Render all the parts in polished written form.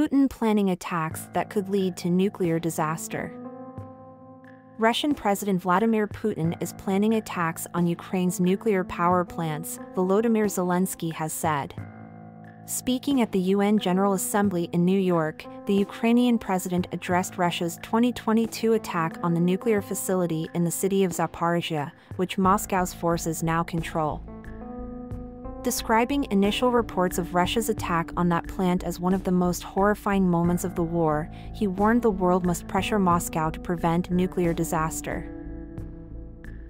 Putin planning attacks that could lead to nuclear disaster. Russian President Vladimir Putin is planning attacks on Ukraine's nuclear power plants, Volodymyr Zelensky has said. Speaking at the UN General Assembly in New York, the Ukrainian president addressed Russia's 2022 attack on the nuclear facility in the city of Zaporizhzhia, which Moscow's forces now control. Describing initial reports of Russia's attack on that plant as one of the most horrifying moments of the war, he warned the world must pressure Moscow to prevent nuclear disaster.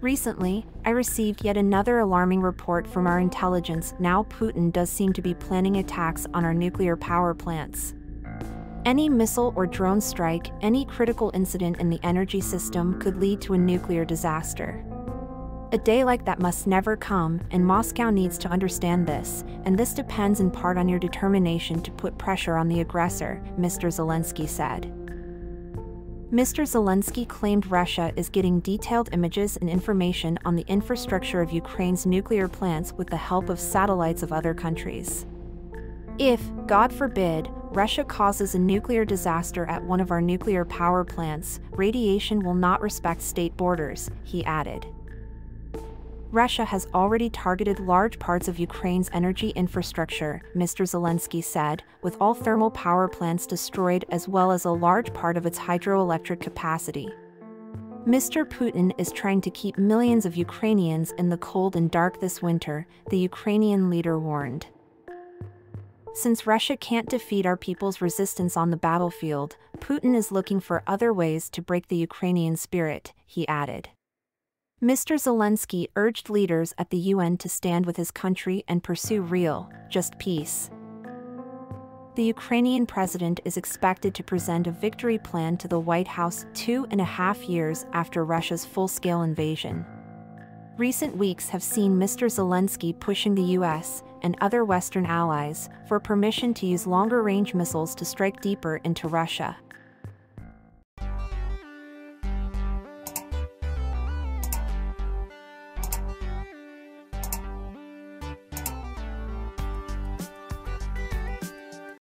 Recently, I received yet another alarming report from our intelligence. Now Putin does seem to be planning attacks on our nuclear power plants. Any missile or drone strike, any critical incident in the energy system could lead to a nuclear disaster. A day like that must never come, and Moscow needs to understand this, and this depends in part on your determination to put pressure on the aggressor, Mr. Zelensky said. Mr. Zelensky claimed Russia is getting detailed images and information on the infrastructure of Ukraine's nuclear plants with the help of satellites of other countries. If, God forbid, Russia causes a nuclear disaster at one of our nuclear power plants, radiation will not respect state borders, he added. Russia has already targeted large parts of Ukraine's energy infrastructure, Mr. Zelensky said, with all thermal power plants destroyed as well as a large part of its hydroelectric capacity. Mr. Putin is trying to keep millions of Ukrainians in the cold and dark this winter, the Ukrainian leader warned. Since Russia can't defeat our people's resistance on the battlefield, Putin is looking for other ways to break the Ukrainian spirit, he added. Mr. Zelensky urged leaders at the UN to stand with his country and pursue real, just peace. The Ukrainian president is expected to present a victory plan to the White House 2.5 years after Russia's full-scale invasion. Recent weeks have seen Mr. Zelensky pushing the US and other Western allies for permission to use longer-range missiles to strike deeper into Russia.